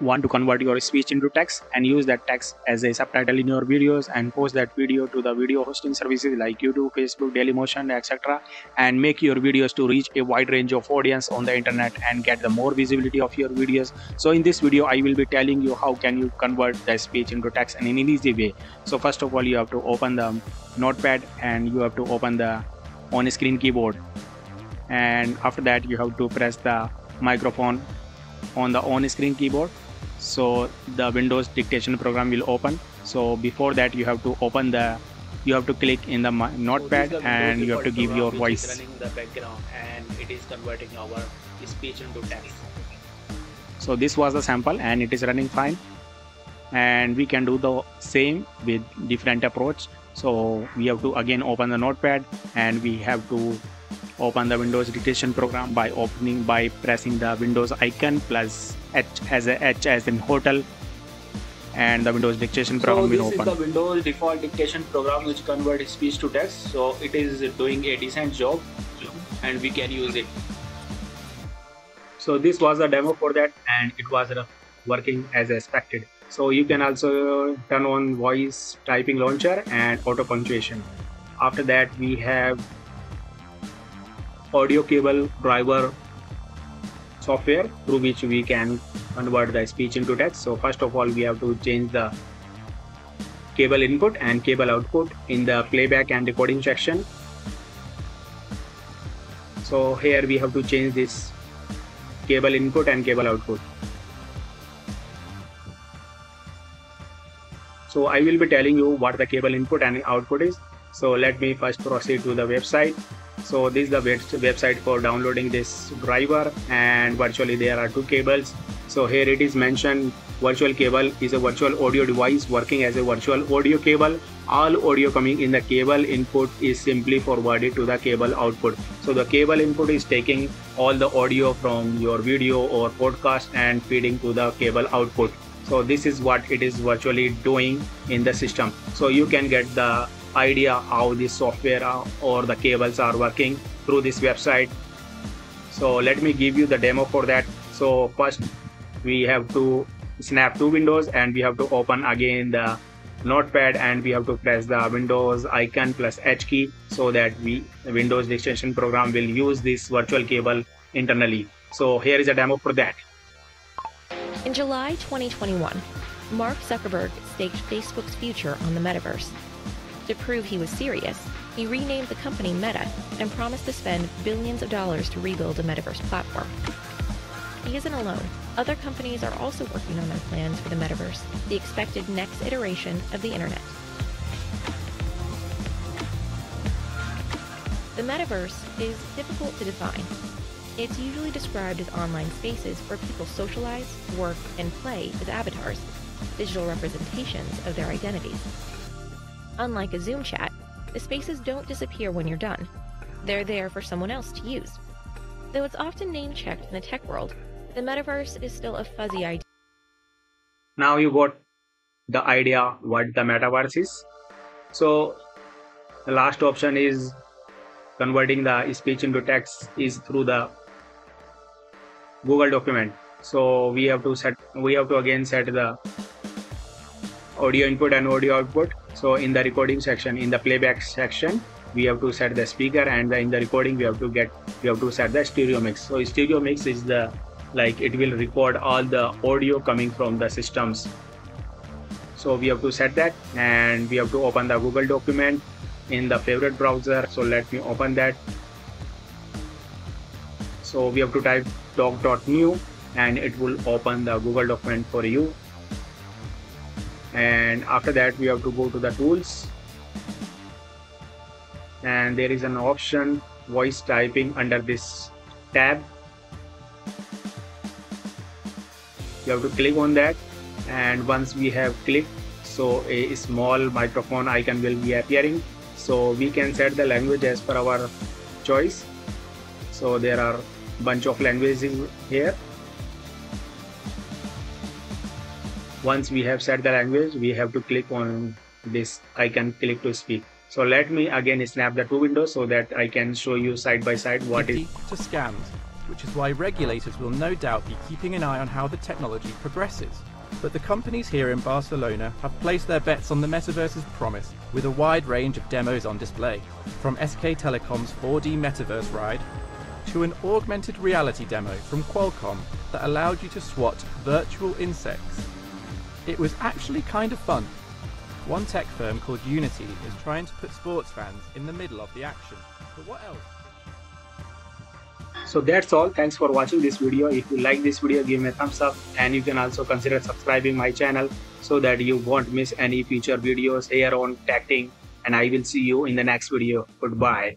want to convert your speech into text and use that text as a subtitle in your videos and post that video to the video hosting services like YouTube, Facebook, Dailymotion, etc. and make your videos to reach a wide range of audience on the internet and get the more visibility of your videos. So in this video I will be telling you how can you convert the speech into text in an easy way. So first of all you have to open the notepad and you have to open the on-screen keyboard, and after that you have to press the microphone on the on-screen keyboard. So the Windows dictation program will open. So before that you have to open the, you have to click in the notepad and you have to give your voice in the background, and it is converting our speech into text. So this was the sample and it is running fine, and we can do the same with different approach. So we have to again open the notepad and we have to open the Windows dictation program by pressing the Windows icon plus H as in hotel, and the Windows dictation program will open. So this is the Windows default dictation program which converts speech to text. So it is doing a decent job and we can use it. So this was a demo for that and it was working as expected. So you can also turn on voice typing launcher and auto punctuation. After that we have audio cable driver software through which we can convert the speech into text. So first of all we have to change the cable input and cable output in the playback and recording section. So here we have to change this cable input and cable output. So I will be telling you what the cable input and output is. So let me first proceed to the website. So this is the website for downloading this driver, and virtually there are two cables. So here it is mentioned virtual cable is a virtual audio device working as a virtual audio cable. All audio coming in the cable input is simply forwarded to the cable output. So the cable input is taking all the audio from your video or podcast and feeding to the cable output. So this is what it is virtually doing in the system. So you can get the idea how this software or the cables are working through this website. So let me give you the demo for that. So first we have to snap two windows and we have to open again the notepad and we have to press the Windows icon plus H key so that the Windows dictation program will use this virtual cable internally. So here is a demo for that. In July 2021, Mark Zuckerberg staked Facebook's future on the metaverse. To prove he was serious, he renamed the company Meta and promised to spend billions of dollars to rebuild a metaverse platform. He isn't alone. Other companies are also working on their plans for the metaverse, the expected next iteration of the internet. The metaverse is difficult to define. It's usually described as online spaces where people socialize, work, and play as avatars, digital representations of their identities. Unlike a Zoom chat, the spaces don't disappear when you're done. They're there for someone else to use. Though it's often name-checked in the tech world, the metaverse is still a fuzzy idea. Now you got the idea what the metaverse is. So the last option is converting the speech into text is through the Google document. So we have to again set the audio input and audio output. So in the recording section, in the playback section, we have to set the speaker, and in the recording we have to set the stereo mix. So stereo mix is the, like, it will record all the audio coming from the systems. So we have to set that, and we have to open the Google document in the favorite browser. So let me open that. So we have to type doc.new and it will open the Google document for you. And after that we have to go to the tools, and there is an option voice typing under this tab. You have to click on that, and once we have clicked, so a small microphone icon will be appearing. So we can set the language as per our choice. So there are a bunch of languages here. Once we have set the language, we have to click on this icon, click to speak. So let me again snap the two windows so that I can show you side by side what is. To scams, which which is why regulators will no doubt be keeping an eye on how the technology progresses. But the companies here in Barcelona have placed their bets on the metaverse's promise with a wide range of demos on display, from SK Telecom's 4D metaverse ride to an augmented reality demo from Qualcomm that allowed you to swat virtual insects. It was actually kind of fun. One tech firm called Unity is trying to put sports fans in the middle of the action. But what else? So that's all. Thanks for watching this video. If you like this video, give me a thumbs up, and you can also consider subscribing my channel so that you won't miss any future videos here on TechTinge. And I will see you in the next video. Goodbye.